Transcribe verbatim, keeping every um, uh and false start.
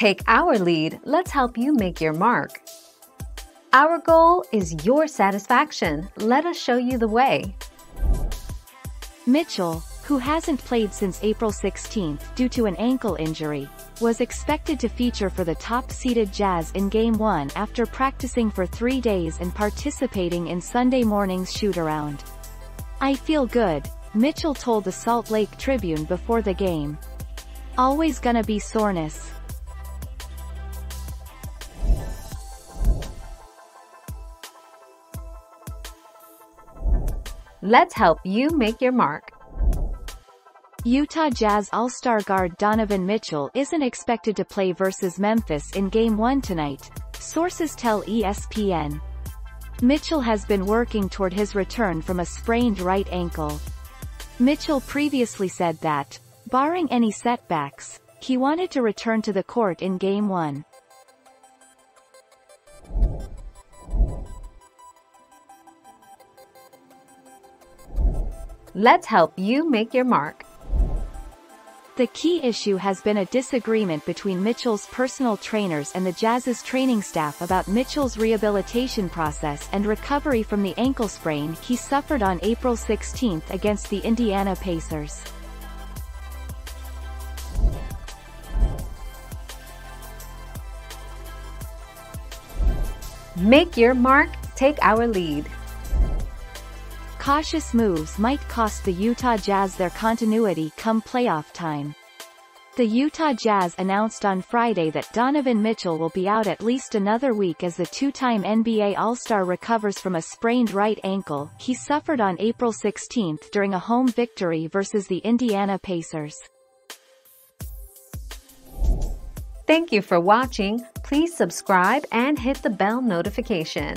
Take our lead, let's help you make your mark. Our goal is your satisfaction. Let us show you the way. Mitchell, who hasn't played since April sixteenth due to an ankle injury, was expected to feature for the top-seeded Jazz in Game one after practicing for three days and participating in Sunday morning's shoot-around. "I feel good," Mitchell told the Salt Lake Tribune before the game. "Always gonna be soreness." Let's help you make your mark. Utah Jazz All-Star guard Donovan Mitchell isn't expected to play versus Memphis in Game one tonight, sources tell E S P N. Mitchell has been working toward his return from a sprained right ankle. Mitchell previously said that, barring any setbacks, he wanted to return to the court in Game one. Let's help you make your mark. The key issue has been a disagreement between Mitchell's personal trainers and the Jazz's training staff about Mitchell's rehabilitation process and recovery from the ankle sprain he suffered on April sixteenth against the Indiana Pacers. Make your mark, take our lead. Cautious moves might cost the Utah Jazz their continuity come playoff time. The Utah Jazz announced on Friday that Donovan Mitchell will be out at least another week as the two-time N B A All-Star recovers from a sprained right ankle he suffered on April sixteenth during a home victory versus the Indiana Pacers. Thank you for watching. Please subscribe and hit the bell notification.